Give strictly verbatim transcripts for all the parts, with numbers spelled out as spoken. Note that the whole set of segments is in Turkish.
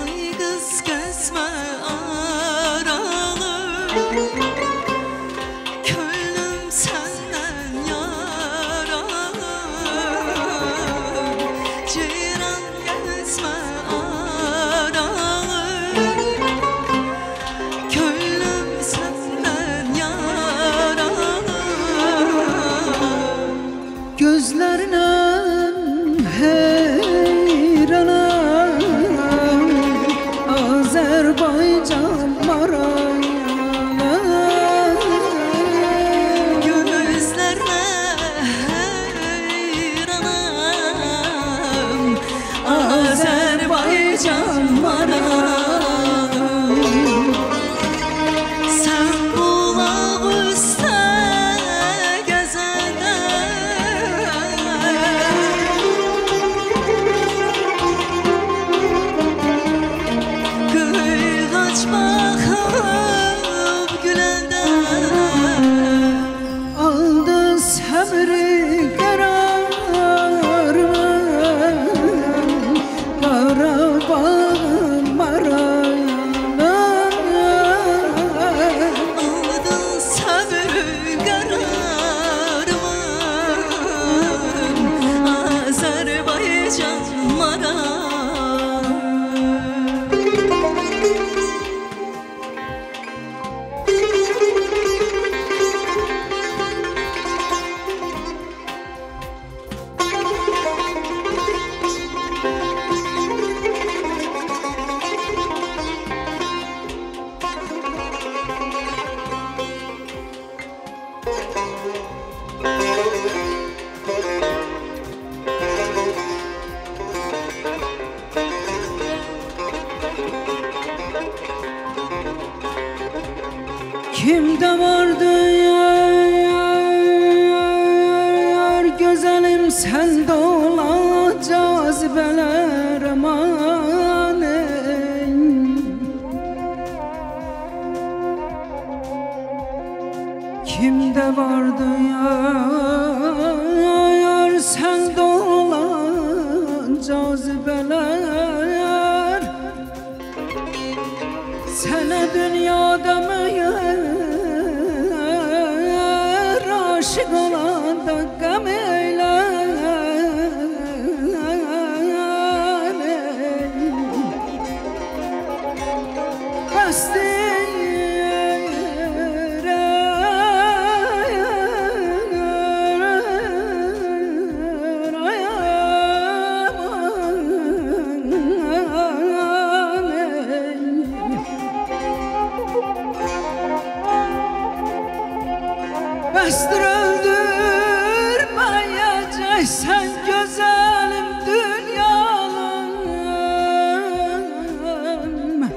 Ay kız kesme aralı, gönlüm senden yaralı. Ceyran kesme aralı, gönlüm senden yaralı. Gözlerine kimde var dünyar güzelim, sende olan cazibeler aman ey. Kimde var dünyar sende olan cazibeler, sana dünyada mı aşık olan da gam eyler. Bastı yere ayağım, bastı. Sen güzelim dünyalım,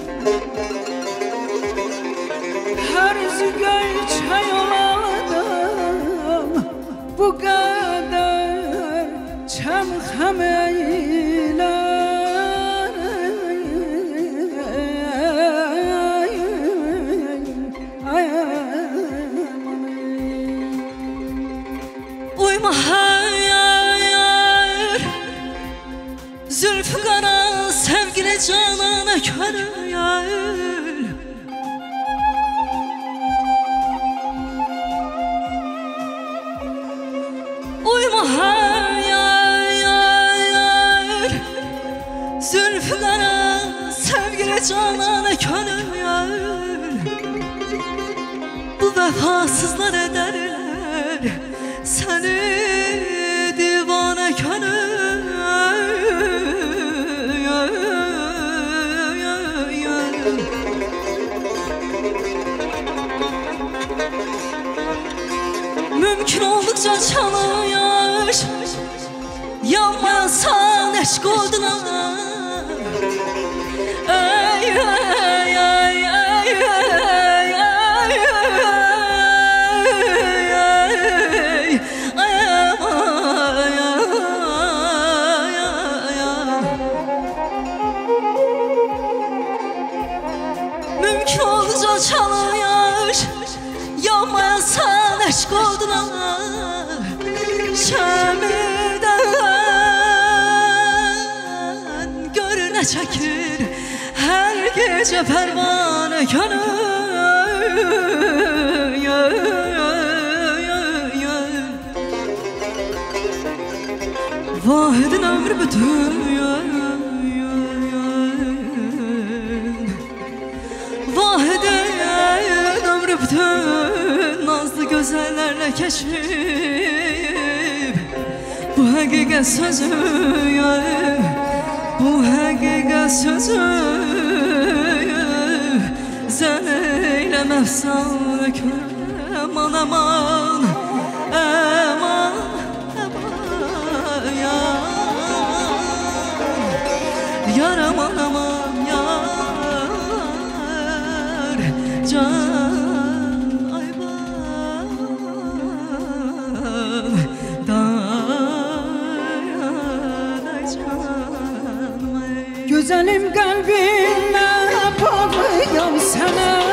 her zügey çay oladım, bu kadar çam hameyle. Uyma Zülfüqar'a, sevgili canana kör yayıl. Uyma hayal Zülfüqar'a, sevgili canana kör yayıl. Bu vefasızlar ederler seni divane könül. Mümkün oldukça çalıyor, yanmasan eşk oduna. Ey ey ey ey ey ey ey, mümkün oldukça çalıyor, yanmasan aşk olduna şamide. çekir her gece pervane gönül. Vahidin ömrü bütün, Vahidin ömrü bütün nazlı gözellerle keşif. Bu hakikat sözü, bu hakikat sözü zeylem efsane kör. Aman aman aman aman ya yar, aman aman yar can ayban dayanacağım. Güzelim kalbimle bakıyorum sana.